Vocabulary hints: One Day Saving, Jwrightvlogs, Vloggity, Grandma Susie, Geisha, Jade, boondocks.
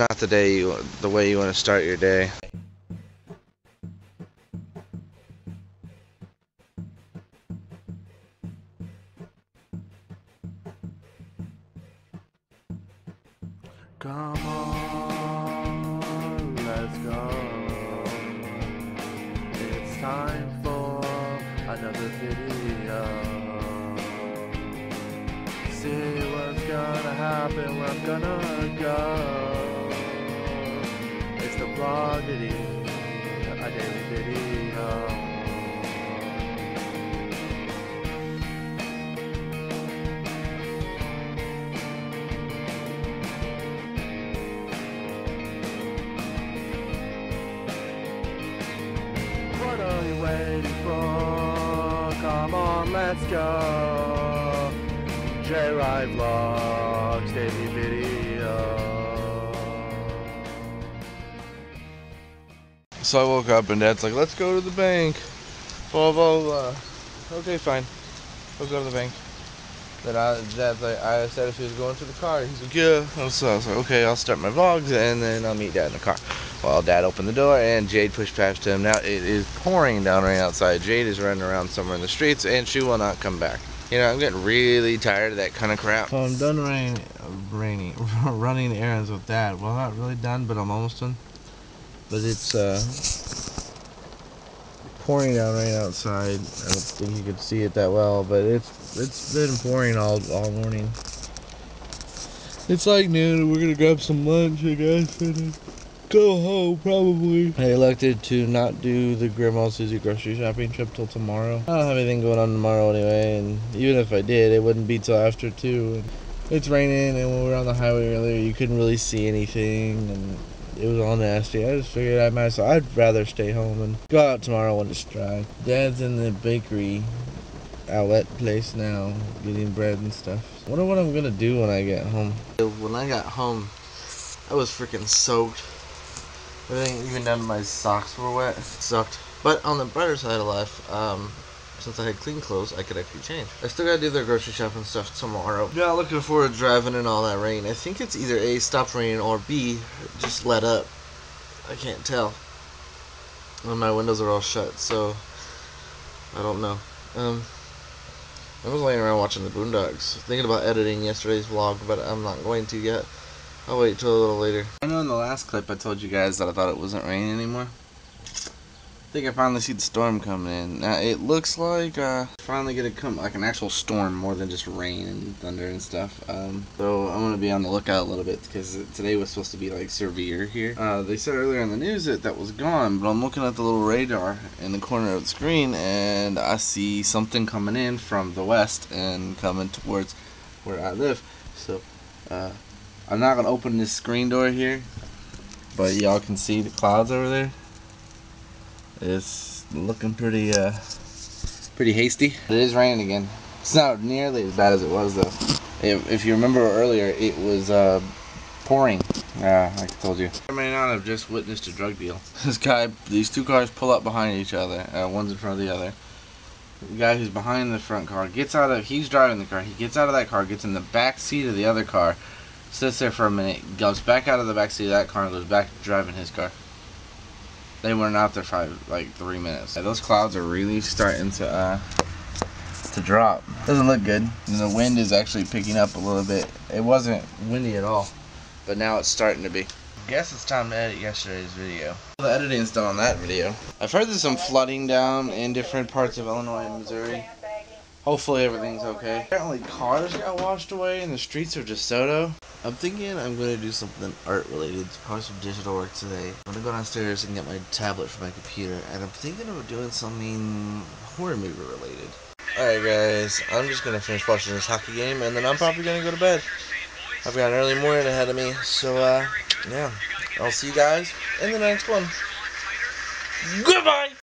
Not the day the way you want to start your day. Come on, let's go. It's time for another video. See what's gonna happen, where I'm gonna go. Vloggity, a daily video. What are you waiting for? Come on, let's go. Jwrightvlogs daily video. So I woke up and Dad's like, let's go to the bank, blah, blah, blah. Okay, fine. Let's go to the bank. Then Dad's like, I said if he was going to the car. He's like, yeah. So I was like, okay, I'll start my vlogs and then I'll meet Dad in the car. Well, Dad opened the door and Jade pushed past him. Now it is pouring down rain outside. Jade is running around somewhere in the streets and she will not come back. You know, I'm getting really tired of that kind of crap. So I'm done running errands with Dad. Well, not really done, but I'm almost done. But it's pouring down rain outside. I don't think you could see it that well, but it's been pouring all morning. It's like noon. We're gonna grab some lunch, I guess, and go home probably. I elected to not do the Grandma Susie grocery shopping trip till tomorrow. I don't have anything going on tomorrow anyway, and even if I did, it wouldn't be till after 2. It's raining, and when we were on the highway earlier, you couldn't really see anything, and it was all nasty. I just figured I might as well. I'd rather stay home and go out tomorrow when it's dry. Dad's in the bakery outlet place now, getting bread and stuff. I wonder what I'm gonna do when I get home. When I got home, I was freaking soaked. Everything, even down to my socks, were wet. It sucked. But on the brighter side of life, since I had clean clothes, I could actually change. I still gotta do their grocery shopping stuff tomorrow. Yeah, looking forward to driving in all that rain. I think it's either A, stopped raining, or B, just let up. I can't tell. And my windows are all shut, so I don't know. I was laying around watching the Boondocks, thinking about editing yesterday's vlog, but I'm not going to yet. I'll wait till a little later. I know in the last clip I told you guys that I thought it wasn't raining anymore. I think I finally see the storm coming in. Now it looks like it's finally gonna come, like an actual storm more than just rain and thunder and stuff. So I'm gonna be on the lookout a little bit because today was supposed to be like severe here. They said earlier in the news that was gone, but I'm looking at the little radar in the corner of the screen and I see something coming in from the west and coming towards where I live. So I'm not gonna open this screen door here, but y'all can see the clouds over there. It's looking pretty hasty. It is raining again. It's not nearly as bad as it was though. If you remember earlier, it was pouring. Like I told you. I may not have just witnessed a drug deal. These two cars pull up behind each other. One's in front of the other. The guy who's behind the front car he's driving the car. He gets out of that car, gets in the back seat of the other car, sits there for a minute, goes back out of the back seat of that car, and goes back driving his car. They weren't out there for like 3 minutes. Yeah, those clouds are really starting to drop. Doesn't look good. And the wind is actually picking up a little bit. It wasn't windy at all, but now it's starting to be. I guess it's time to edit yesterday's video. The editing's done on that video. I've heard there's some flooding down in different parts of Illinois and Missouri. Hopefully everything's okay. Apparently cars got washed away and the streets are just DeSoto. I'm thinking I'm going to do something art related, probably some digital work today. I'm going to go downstairs and get my tablet for my computer, and I'm thinking of doing something horror movie related. Alright guys, I'm just going to finish watching this hockey game, and then I'm probably going to go to bed. I've got an early morning ahead of me, so yeah. I'll see you guys in the next one. Goodbye!